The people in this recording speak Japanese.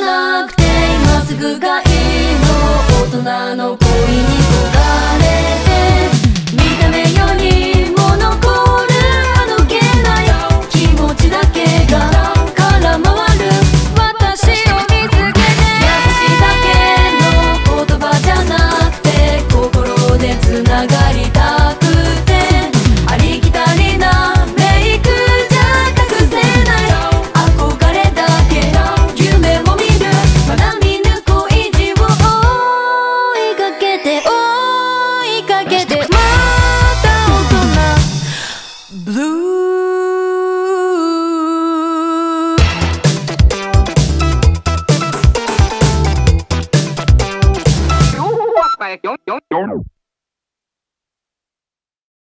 なくて今すぐがいいの、大人の恋に焦がれて見た目よりも残るあどけない気持ちだけが空回る。私を見つけて優しいだけの言葉じゃなくて心でつながりたくてありきたりなメイクじゃ隠せない憧れだけ夢も見るまだ見ぬ恋路を追いかけてまた大人ブルー。